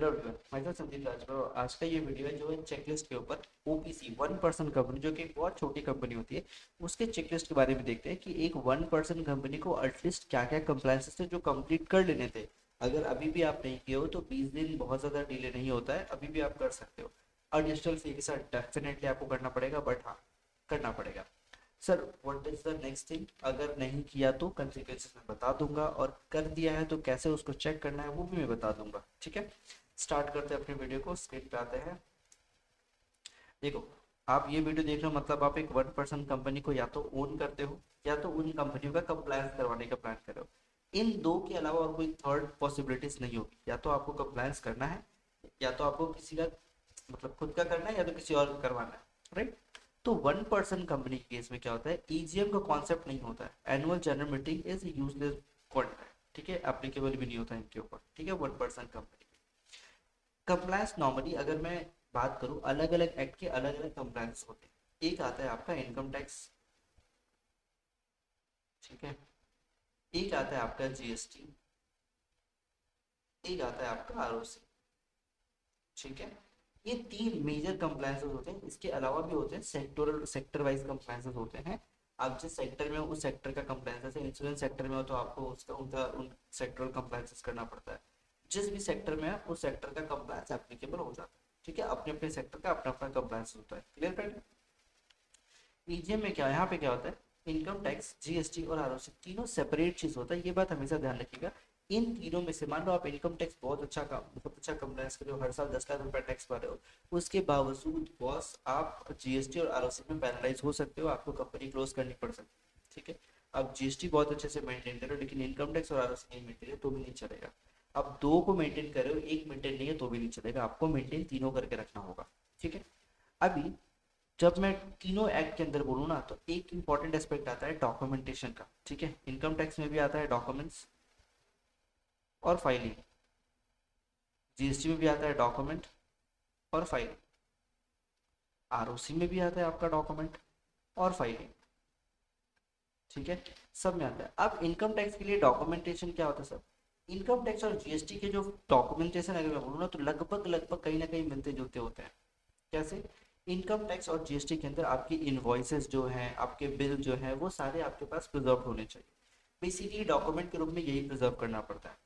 Hello everyone, मैं हूं संदीप राजभर। आज का ये वीडियो है जो इन चेकलिस्ट के ऊपर ओपीसी 1% कंपनी, जो कि एक बहुत छोटी कंपनी होती है, उसके चेकलिस्ट के बारे में देखते हैं कि एक 1% कंपनी को एटलीस्ट क्या क्या कंप्लायंसेस थे जो कंप्लीट कर लेने थे। अगर अभी भी आप नहीं किए हो तो 20 दिन बहुत ज़्यादा डिले नहीं होता है, अभी भी आप कर सकते हो। और डिजिटल फी के साथ डेफिनेटली आपको करना पड़ेगा, बट हाँ करना पड़ेगा। Sir what is the next thing, अगर नहीं किया तो कंसिक्वेंसेस मैं बता दूंगा, और कर दिया है तो कैसे उसको चेक करना है वो भी मैं बता दूंगा। ठीक है, स्टार्ट करते हैं अपने वीडियो को। स्क्रीन पे आते हैं, देखो आप ये वीडियो देख रहे हो, मतलब आप एक 1% कंपनी को या तो ओन करते हो या तो उन कंपनियों का कंप्लायंस करवाने का प्लान कर रहे हो। इन दो के अलावा और कोई थर्ड पॉसिबिलिटीज नहीं होगी। या तो आपको कंप्लायंस करना है, या तो आपको किसी का मतलब खुद का करना है, या तो किसी और का करवाना है, राइट। तो 1% कंपनी के केस में क्या होता है, ईजीएम का कॉन्सेप्ट नहीं होता है, annual general meeting is useless contract, ठीक है, एप्लीकेबल भी नहीं होता है इनके ऊपर, ठीक है। 1% कंपनी कंप्लायंस नॉर्मली अगर मैं बात करूं, अलग अलग एक्ट के अलग अलग कंप्लायंस होते हैं। एक आता है आपका इनकम टैक्स, ठीक है, एक आता है आपका जीएसटी, एक आता है आपका आरओसी, ठीक है। ये तीन मेजर कंप्लायंसेस होते हैं। इसके अलावा भी होते हैं सेक्टर वाइज कंप्लायंसेस होते हैं। आप जिस सेक्टर में हो उस सेक्टर का कंप्लायंसेस है। इंश्योरेंस सेक्टर में हो तो आपको उसका उन सेक्टरल कंप्लायंसेस करना पड़ता है। जिस भी सेक्टर में है उस सेक्टर का कंप्लायंस एप्लीकेबल हो जाता है, ठीक है। अपने अपने सेक्टर का अपना अपना कंप्लायंस होता है, क्लियर फ्रेंड। ईजीएम में क्या, यहाँ पे क्या होता है, इनकम टैक्स, जीएसटी और आरओसी तीनों सेपरेट चीज होता है। ये बात हमेशा ध्यान रखिएगा। इन तीनों में से मान लो आप इनकम टैक्स बहुत अच्छा कंप्लायंस कर रहे हो, हर साल 10 लाख रुपए टैक्स भर रहे हो, उसके बावजूद बॉस आप जीएसटी और आरओसी में पैनलाइज हो सकते हो, आपको कंपनी क्लोज करनी पड़ सकती है, ठीक है। आप जीएसटी बहुत अच्छे से मेंटेन कर रहे हो लेकिन इनकम टैक्स और आरओसी नहीं मेंटेन है तो भी नहीं चलेगा। आप दो को मेंटेन कर रहे हो, एक मेंटेन नहीं है तो भी नहीं चलेगा, आपको मेंटेन तीनों करके रखना होगा, ठीक है। अभी जब मैं तीनों एक्ट के अंदर बोलूँ ना, तो एक इंपॉर्टेंट एस्पेक्ट आता है डॉक्यूमेंटेशन का, ठीक है। इनकम टैक्स में भी आता है डॉक्यूमेंट्स और फाइलिंग, जीएसटी में भी आता है डॉक्यूमेंट और फाइलिंग, आरओसी में भी आता है आपका डॉक्यूमेंट और फाइलिंग, ठीक है, सब में आता है। अब इनकम टैक्स के लिए डॉक्यूमेंटेशन क्या होता है सर? इनकम टैक्स और जीएसटी के जो डॉक्यूमेंटेशन अगर मैं बोलूँ ना तो लगभग कहीं ना कहीं मिलते जुलते होते हैं। कैसे? इनकम टैक्स और जीएसटी के अंदर आपकी इनवॉइसेस जो हैं, आपके बिल जो हैं, वो सारे आपके पास प्रिजर्व होने चाहिए। बेसिकली डॉक्यूमेंट के रूप में यही प्रिजर्व करना पड़ता है,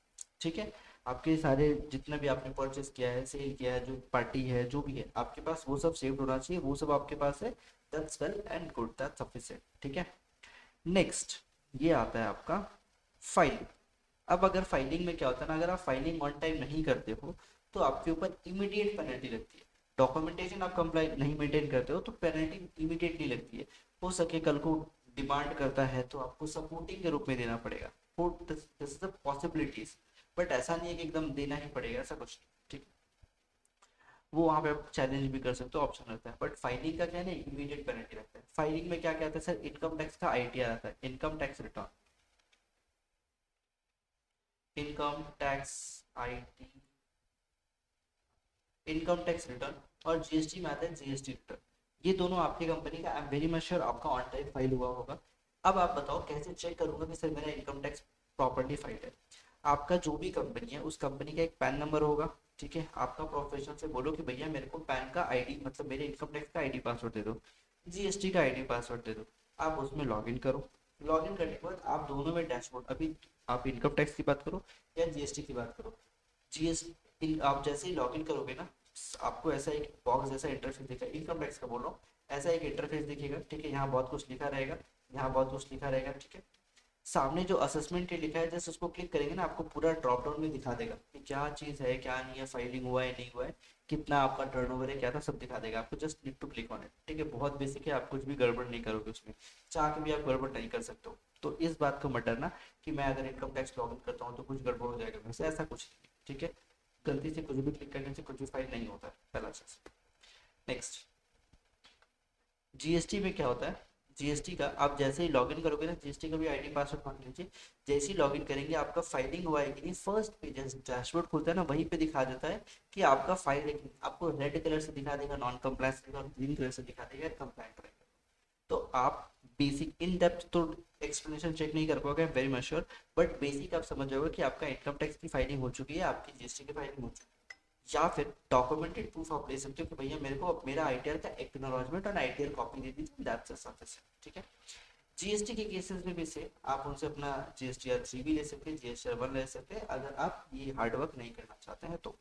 ठीक है। आपके सारे जितना भी आपने परचेस किया है, सेल किया है, जो पार्टी है, जो भी है आपके पास, वो सब सेव्ड होना चाहिए, वो सब आपके पास है। That's well and good, that's sufficient, ठीक है। नेक्स्ट ये आता है आपका फाइलिंग। अब अगर फाइलिंग में क्या होता है ना, अगर आप फाइलिंग ऑन टाइम नहीं करते हो तो आपके ऊपर इमीडिएट पेनल्टी लगती है। डॉक्यूमेंटेशन आप कंप्लाई नहीं मेंटेन करते हो तो पेनल्टी इमीडिएटली लगती है। हो सके कल को डिमांड करता है तो आपको सपोर्टिंग के रूप में देना पड़ेगा। This is the possibilities, but ऐसा नहीं है कि एकदम देना ही पड़ेगा, ऐसा कुछ नहीं, ठीक। वो वहाँ पे आप चैलेंज भी कर सकते हो, ऑप्शन रहता है, बट फाइलिंग का क्या है ना, इमीडिएट पेनल्टी रहता है। फाइलिंग में क्या क्या आता है सर? इनकम टैक्स का आईटीआर आता है, income tax return, income tax return और जीएसटी में आता है जीएसटी रिटर्न। ये दोनों आपकी कंपनी का, I am very much sure आपका ऑन टाइम फाइल हुआ होगा। अब आप बताओ कैसे चेक करूंगा कि सर मेरा इनकम टैक्स प्रॉपर्ली फाइल है? आपका जो भी कंपनी है उस कंपनी का एक पैन नंबर होगा, ठीक है। आपका प्रोफेशनल से बोलो कि भैया मेरे को पैन का आईडी, मतलब मेरे इनकम टैक्स का आईडी पासवर्ड दे दो, जीएसटी का आईडी पासवर्ड दे दो। आप उसमें लॉगिन करो। लॉगिन करने के बाद आप दोनों में डैशबोर्ड, अभी आप इनकम टैक्स की बात करो या जीएसटी की बात करो, जीएसटी आप जैसे ही लॉगिन करोगे ना, आपको ऐसा एक बॉक्स जैसा इंटरफेस दिखेगा, इनकम टैक्स का बोल रहा हूँ, ऐसा एक इंटरफेस दिखेगा, ठीक है। यहाँ बहुत कुछ लिखा रहेगा, यहाँ बहुत कुछ लिखा रहेगा, ठीक है। सामने जो असेसमेंट लिखा है, जस्ट उसको क्लिक करेंगे ना, आपको पूरा ड्रॉप डाउन में दिखा देगा कि क्या चीज़ है, क्या नहीं है, फाइलिंग हुआ है, नहीं हुआ है, कितना आपका टर्नओवर है, क्या था, सब दिखा देगा आपको। Just need to click on it, ठीक है। बहुत बेसिक है, आप कुछ भी गड़बड़ नहीं करोगे, उसमें चाह के भी आप गड़बड़ नहीं कर सकते हो। तो इस बात को मत डरना कि मैं अगर इनकम टैक्स लॉग इन करता हूँ तो कुछ गड़बड़ हो जाएगा, वैसे ऐसा कुछ नहीं, ठीक है। गलती से कुछ भी क्लिक करने से कुछ भी फाइल नहीं होता है, पहला चीज। नेक्स्ट जीएसटी में क्या होता है, जीएसटी का आप जैसे ही लॉगिन करोगे ना, जीएसटी का भी आईडी पासवर्ड मांग लीजिए, जैसे ही लॉगिन करेंगे आपका फाइलिंग हुआ है कि नहीं, फर्स्ट पेज डैशबोर्ड खुलता है ना, वहीं पे दिखा देता है कि आपका फाइल, आपको रेड कलर से दिखा देगा नॉन कम्प्लायंस और ग्रीन कलर से दिखा देगा कम्प्लायंट रहेगा। तो आप बेसिक इन डेप्थ तो एक्सप्लेनेशन चेक नहीं कर पाओगे, very much sure, but basic आप समझ जाओगे कि आपका इनकम टैक्स की फाइलिंग हो चुकी है, आपकी जीएसटी की फाइलिंग हो चुकी है, या फिर डॉक्यूमेंटेड प्रूफ आप ले सकते हो कि भैया मेरे को मेरा आईटीआर का एक्नॉलेजमेंट और आईटीआर कॉपी दे दीजिए, दैट्स सफिशिएंट। ठीक है, जीएसटी के केसेस में भी से आप उनसे अपना GSTR3 भी ले सकते हैं, GSTR1 ले सकते हैं अगर आप ये हार्डवर्क नहीं करना चाहते हैं तो।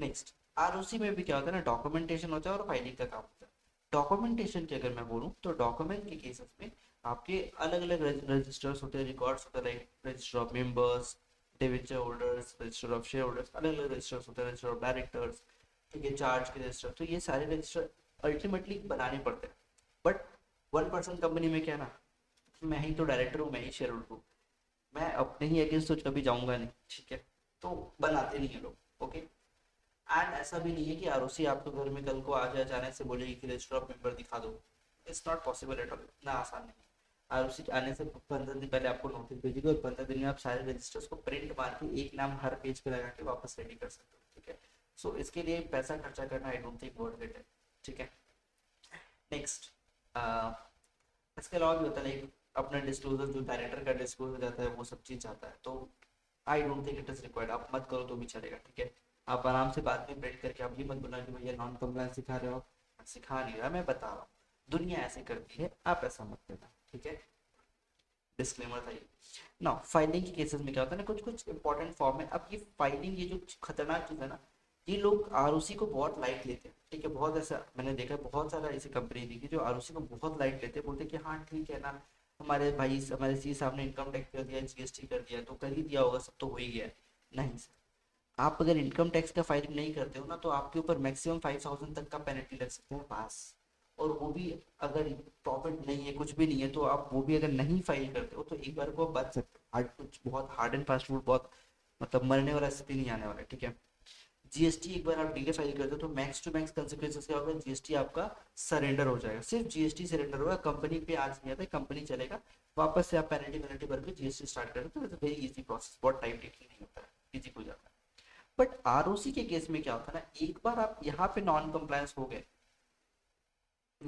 नेक्स्ट ROC में भी क्या होता है ना, डॉक्यूमेंटेशन होता है और फाइलिंग का काम होता है। डॉक्यूमेंटेशन की अगर मैं बोलूँ तो डॉक्यूमेंट के केसेस में आपके अलग अलग रजिस्टर्स होते हैं, रिकॉर्ड्स होते हैं, like register of members, debenture holders, register of share holders, अलग अलग रजिस्टर्स होते हैं, रजिस्टर ऑफ डायरेक्टर्स, ठीक है, चार्ज के रजिस्टर। तो ये सारे रजिस्टर अल्टीमेटली बनाने पड़ते हैं। बट 1% कंपनी में क्या ना, मैं ही तो डायरेक्टर हूँ, मैं ही शेयर होल्डर हूँ, मैं अपने ही अगेंस्ट तो कभी जाऊँगा नहीं, ठीक है, तो बनाते नहीं है लोग। ओके, एंड ऐसा भी नहीं है कि ROC आपके घर में कल को आ जाए, अचानक से बोलेगी कि रजिस्टर ऑफ मेंबर दिखा दो, it's not possible at all, इतना आसान नहीं। ROC आने से 15 दिन पहले आपको नोटिस भेजेगी और 15 दिन में आप सारे रजिस्टर्स को प्रिंट मार के एक नाम हर पेज पे लगा के वापस रेडी कर सकते हो। ठीक है, सो इसके लिए पैसा खर्चा करना I don't think worth it है। ठीक है, नेक्स्ट इसके अलावा भी होता है लाइक अपना डिस्क्लोजर, जो डायरेक्टर का डिस्क्लोजर जाता है वो सब चीज़ जाता है, तो I don't think it is required, आप मत करो तो भी चलेगा। ठीक है, आप आराम से बाद में प्रिंट करके आप ये मत बोलना कि भैया नॉन कम्प्लायंस सिखा रहे हो, सिखा नहीं रहा, मैं बता रहा हूँ, दुनिया ऐसे करती है, आप ऐसा मत करना। ठीक है, डिस्क्लेमर था ये। नाउ फाइलिंग के केसेस में क्या होता है ना, कुछ कुछ इंपॉर्टेंट फॉर्म है। अब ये फाइलिंग, ये जो खतरनाक चीज़ है ना, ये लोग ROC को बहुत लाइट लेते हैं। ठीक है, बहुत ऐसा मैंने देखा, बहुत सारा ऐसी कंपनी देखी जो ROC को बहुत लाइट लेते हैं, बोलते हैं कि हाँ ठीक है ना, हमारे भाई हमारे सी साहब ने इनकम टैक्स कर दिया, GST कर दिया, तो कर ही दिया होगा, सब तो हो ही गया। नहीं सर, आप अगर इनकम टैक्स का फाइलिंग नहीं करते हो ना तो आपके ऊपर मैक्सिमम 5000 तक का पेनल्टी लग सकता है पास, और वो भी अगर प्रॉफिट नहीं है, कुछ भी नहीं है, तो आप वो भी अगर नहीं फाइल करते हो तो एक बार को आप बच सकते हो। कुछ बहुत हार्ड एंड फास्ट रूल, बहुत मतलब मरने वाला स्थिति नहीं आने वाला। ठीक है, GST एक बार आप डीले फाइल करते हो तो मैक्स टू मैक्स कंसिक्वेंसेस क्या होगा, GST आपका सरेंडर हो जाएगा, सिर्फ GST सरेंडर होगा, कंपनी पे आज नहीं आता, कंपनी चलेगा, वापस से आप पेनल्टी भर के GST स्टार्ट कर देते हो। तो वेरी इजी प्रोसेस, बहुत टाइम टेकिंग नहीं होता है, इजी हो जाता है। बट ROC के केस में क्या होता है ना, एक बार आप यहाँ पे नॉन कम्प्लायंस हो गए,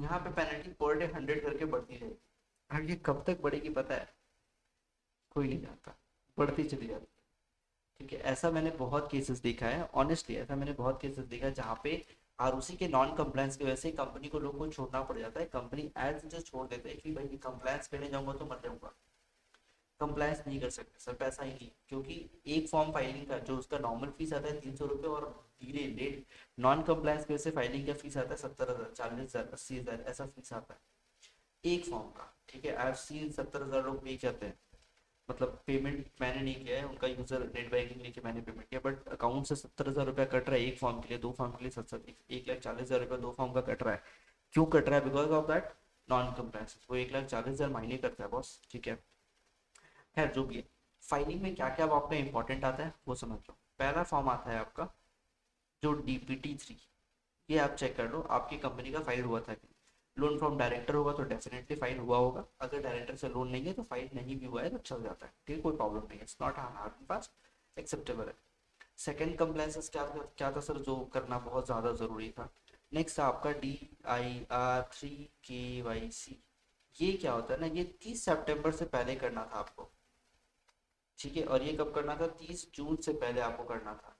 यहाँ पे पेनल्टी पर डे 100 करके बढ़ती रहेगी। और ये कब तक बढ़ेगी पता है, कोई नहीं जानता, बढ़ती चली जाती है। ठीक है, ऐसा मैंने बहुत केसेस देखा है, ऑनेस्टली ऐसा मैंने बहुत केसेस देखा है जहाँ पे ROC के नॉन कम्प्लायंस की वजह से कंपनी को, लोगों को छोड़ना पड़ जाता है। कंपनी एज जो छोड़ देते हैं कि भाई कंप्लायंस करने जाऊँगा तो मर जाऊँगा, कंप्लायंस नहीं कर सकते सर, पैसा ही नहीं, क्योंकि एक फॉर्म फाइलिंग का जो उसका नॉर्मल फीस आता है 300 रुपये, और धीरे लेट नॉन कम्प्लायंस की वजह से फाइलिंग का फीस आता है 70,000, 40,000, 80,000, ऐसा फीस आता है एक फॉर्म का। ठीक है, आई हैव सीन 70,000 लोग पे करते हैं, मतलब पेमेंट मैंने नहीं किया है, उनका यूजर नेट बैंकिंग लेके मैंने पेमेंट किया, बट अकाउंट से 70,000 रुपया कट रहा है एक फॉर्म के लिए, दो फॉर्म के लिए 1,40,000 रुपया दो फॉर्म का कट रहा है। क्यों कट रहा है? Because of that non compliance. वो 1,40,000 महीने करता है बॉस। ठीक है, खैर जो भी है, फाइलिंग में क्या क्या अब आपका इंपॉर्टेंट आता है वो समझ लो। पहला फॉर्म आता है आपका जो DPT3, ये आप चेक कर लो आपकी कंपनी का फाइल हुआ था कि लोन फ्रॉम डायरेक्टर होगा तो डेफिनेटली फाइल हुआ होगा, अगर डायरेक्टर से लोन नहीं है तो फाइल नहीं भी हुआ है तो चल जाता है, ठीक है, कोई प्रॉब्लम नहीं है, it's not hard fast acceptable है। सेकेंड कम्प्लायंस क्या था सर, जो करना बहुत ज़्यादा ज़रूरी था। नेक्स्ट आपका DIR3 KYC, ये क्या होता है ना, ये 30 सितंबर से पहले करना था आपको। ठीक है, और ये कब करना था? 30 जून से पहले आपको करना था।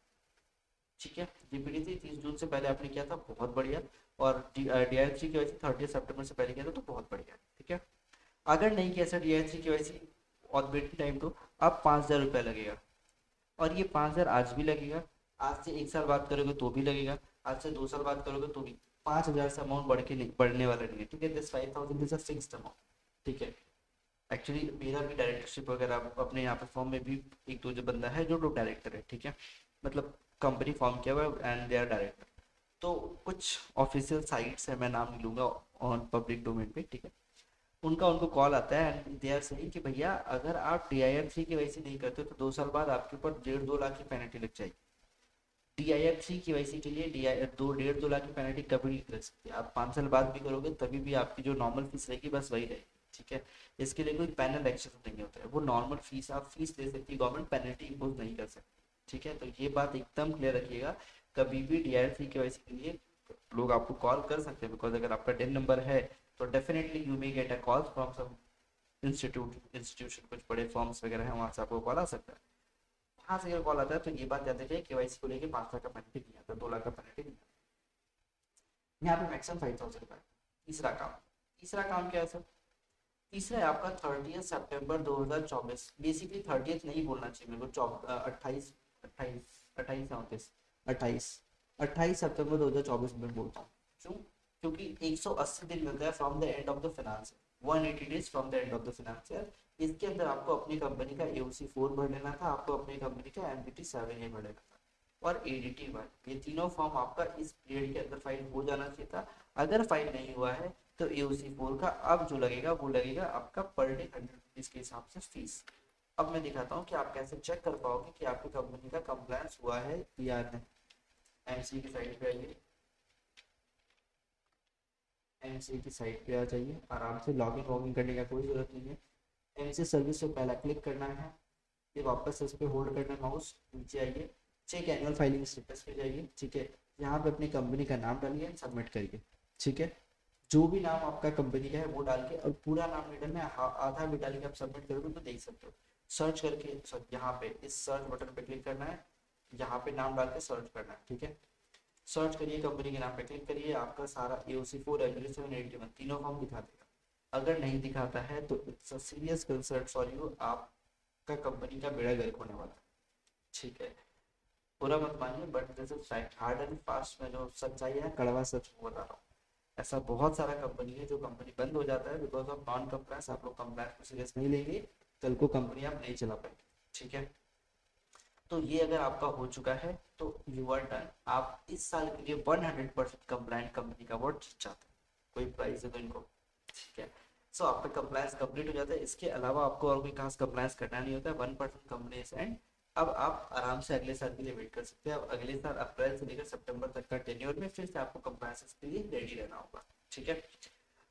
ठीक है, DPT3 30 जून से पहले आपने किया था, बहुत बढ़िया, और DIR3 की वजह से 30 सितंबर से पहले किया था तो बहुत बढ़िया। ठीक है, अगर नहीं किया सर DIR3 की वजह से और वेटिंग टाइम तो अब 5,000 रुपया लगेगा, और ये 5,000 आज भी लगेगा, आज से 1 साल बात करोगे तो भी लगेगा, आज से 2 साल बात करोगे तो भी, 5,000 से अमाउंट बढ़ के नहीं, बढ़ने वाला नहीं है। ठीक है, this 5,000 is a fixed amount. ठीक है, एक्चुअली मेरा भी डायरेक्टरशिप वगैरह अपने यहाँ पे फॉर्म में भी एक दो जो बंदा है जो डायरेक्टर है, ठीक है, मतलब कंपनी फॉर्म किया हुआ एंड दे आर डायरेक्टर, तो कुछ ऑफिशियल साइट्स है, मैं नाम नहीं लूँगा, ऑन पब्लिक डोमेन पे। ठीक है, उनको कॉल आता है एंड दे आर सेइंग कि भैया अगर आप DIR3 की वजह से नहीं करते तो 2 साल बाद आपके ऊपर 1.5-2 लाख की पेनल्टी लग जाएगी। DIR3 की वजह के लिए 1.5-2 लाख की पेनल्टी कभी नहीं लग सकती, आप 5 साल बाद भी करोगे तभी भी आपकी जो नॉर्मल फीस रहेगी बस वही रहेगी। ठीक है, इसके लिए कोई पैनल एक्शन नहीं होता है, वो नॉर्मल फीस आप फीस ले सकती है, गवर्नमेंट पेनल्टी इम्पोज नहीं कर सकती। ठीक है, तो ये बात एकदम क्लियर रखिएगा, कभी भी DIR3 के वजह के लिए लोग आपको कॉल कर सकते हैं, बिकॉज अगर आपका DIN नंबर है तो definitely you may get a call from some institution, कुछ बड़े फॉर्म्स वगैरह हैं, वहाँ से आपको कॉल आ सकता है। कहाँ से कॉल आता है, तो ये बात याद रखिए केवाईसी को लेके 5 लाख का पेनल्टी नहीं आता, 2 लाख का पेनल्टी नहीं आता। यहाँ पे मैक्सिमम 5000 रुपए। तीसरा काम क्या है सर? तीसरा है आपका 30 सितंबर 2024। बेसिकली 30 नहीं बोलना चाहिए मेरे को, 28 सितंबर 2024 में बोलता हूँ। क्यों? क्योंकि 180 दिन मिलता है from the end of the finance, 180 days from the end of the finance year. इसके अंदर आपको अपनी कंपनी का AOC 4 भर लेना था, आपको अपनी कंपनी का MPT 7A भर लेना था और ADT 1। ये तीनों फॉर्म आपका इस पीरियड के अंदर फाइल हो जाना चाहिए था। अगर फाइल नहीं हुआ है तो AOC 4 का अब जो लगेगा वो लगेगा आपका पर डे 100 रुपीज के हिसाब से फीस। अब मैं दिखाता हूँ कि आप कैसे चेक कर पाओगे कि आपकी कंपनी का कंप्लायंस हुआ है या नहीं। MCA की साइट पे आइए, MCA की साइट पे आ जाइए, आराम से लॉगिन वॉगिन करने का कोई जरूरत नहीं है। MCA सर्विस पे पहला क्लिक करना है, ये वापस इस पे होल्ड करना है माउस, नीचे आइए, चेक एनुअल फाइलिंग स्टेटस पे जाइए, ठीक है। यहाँ पे अपनी कंपनी का नाम डालिए, सबमिट करिए, ठीक है। जो भी नाम आपका कंपनी का है वो डाल के, और पूरा नाम नहीं डालना है, आधा भी डाल के आप सबमिट करोगे तो देख सकते हो। सर्च करके यहाँ पे इस सर्च बटन पे क्लिक करना है, यहाँ पे नाम डाल के सर्च करना है, ठीक है। सर्च करिए, कंपनी के नाम पे क्लिक करिए, आपका सारा AOC 4 MPT 7 ADT 1 तीनों फॉर्म दिखा देगा। अगर नहीं दिखाता है तो it's a serious concern for you, आपका कंपनी का बेड़ा गर्क होने वाला है, ठीक है। पूरा मत मानिए, but this is fact, hard and fast. मैं जो सच्चाई है, कड़वा सच बता रहा हूँ। ऐसा बहुत सारा कंपनी है जो कंपनी बंद हो जाता है बिकॉज ऑफ नॉन कंप्लायंस। आप लोग कंप्लायंस को सीरियस नहीं लेंगे, कल को कंपनी आप नहीं चला पाएंगे, ठीक है। तो ये अगर आपका हो चुका है तो यू आर डन। आप इस साल के लिए 100% कंप्लायंट कंपनी का अवार्ड जीत जाते हैं, कोई प्राइज है तो इनको, ठीक है। सो आपका कंप्लायंस कंप्लीट हो जाता है। इसके अलावा आपको और कोई खास कंप्लायंस करना नहीं होता है, 1% कंपनीज एंड। अब आप आराम से अगले साल के लिए वेट कर सकते हैं। अब अगले साल अप्रैल से लेकर सितंबर तक का टेन्योर में फिर से आपको कंप्लायंस के लिए रेडी रहना होगा, ठीक है।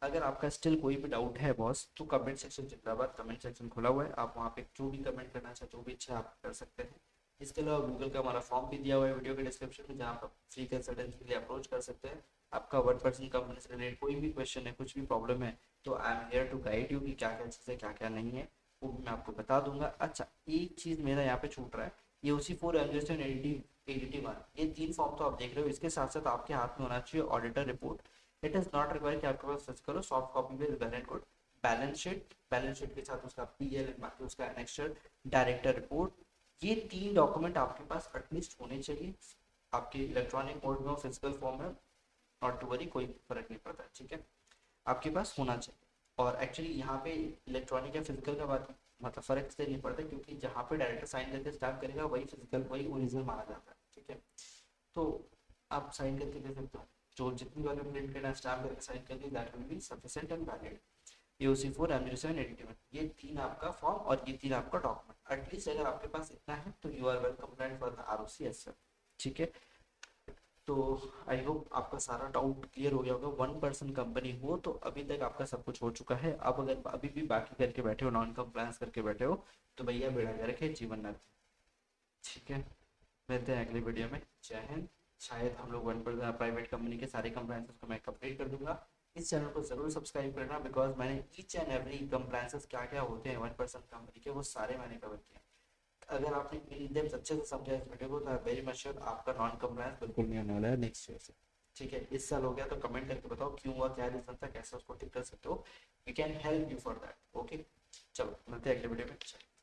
अगर आपका स्टिल कोई भी डाउट है बॉस, तो कमेंट सेक्शन जिंदाबाद, कमेंट सेक्शन खुला हुआ है, आप वहाँ पे जो भी कमेंट करना चाहते हो भी अच्छा आप कर सकते हैं। इसके अलावा गूगल का हमारा फॉर्म भी दिया हुआ है वीडियो के डिस्क्रिप्शन में, जहाँ आप फ्री कंसल्टेंसी के लिए अप्रोच कर सकते हैं। आपका 1% कंपनी से रिलेटेड कोई भी क्वेश्चन है, कुछ भी प्रॉब्लम है, तो I am here to guide you कि क्या क्या चीज़ें क्या क्या नहीं है वो मैं आपको बता दूंगा। अच्छा, एक चीज़ मेरा यहाँ पे छूट रहा है, AOC 4 MPT 7 ADT 1 ये 3 फॉर्म तो आप देख रहे हो, इसके साथ साथ आपके हाथ में होना चाहिए auditor report. It is not required कि आपके पास सर्च करो, soft copy with balance good, balance sheet के साथ उसका PL, बाकी उसका एनेक्सर, डायरेक्टर रिपोर्ट, ये 3 डॉक्यूमेंट आपके पास एटलीस्ट होने चाहिए। आपके इलेक्ट्रॉनिक मोड में हो, फिजिकल फॉर्म में, नॉट टू वरी, कोई फर्क नहीं पड़ता है, ठीक है, आपके पास होना चाहिए। और एक्चुअली यहाँ पे इलेक्ट्रॉनिक या फिजिकल का बात मतलब फर्क से नहीं पड़ता, क्योंकि जहाँ पे डायरेक्टर साइन करके स्टार्ट करेगा वही फिजिकल, वही ओरिजिनल माना जाता है, ठीक है। तो आप साइन करके दे सकते हो, जो जितनी बार प्रिंट करना स्टाम्प करके साइन करके, that will be sufficient and valid. AOC 4 MPT 7 ADT 1 ये 3 आपका फॉर्म और ये 3 आपका डॉक्यूमेंट एटलीस्ट अगर आपके पास इतना है तो you are well compliant for the ROC as sir, ठीक है। तो आई होप आपका सारा डाउट क्लियर हो गया होगा। 1% कंपनी हो तो अभी तक आपका सब कुछ हो चुका है। अब अगर अभी भी बाकी करके बैठे हो, नॉन कंप्लायंस करके बैठे हो, तो भैया बेड़ा गर्क है जीवन, ठीक है। मिलते हैं अगले वीडियो में, जय हिंद। शायद हम लोग 1% प्राइवेट कंपनी के सारे कंप्लायंसेस को मैं कंप्लीट कर दूंगा। इस चैनल को जरूर सब्सक्राइब करना, बिकॉज मैंने ईच एंड एवरी कंप्लायंसेस क्या क्या होते हैं 1% कंपनी के, वो सारे मैंने कवर किए। अगर आपने इन डेप्थ अच्छे से समझा इस वीडियो को तो आई वेरी मच श्योर आपका नॉन कंप्लायंस बिल्कुल नहीं होने वाला है नेक्स्ट ईयर से, ठीक है। इस साल हो गया तो कमेंट करके बताओ क्यों हुआ, क्या रीजन था, कैसे उसको ठीक कर सकते हो। We can help you for that, okay. चलो मिलते हैं अगले वीडियो में।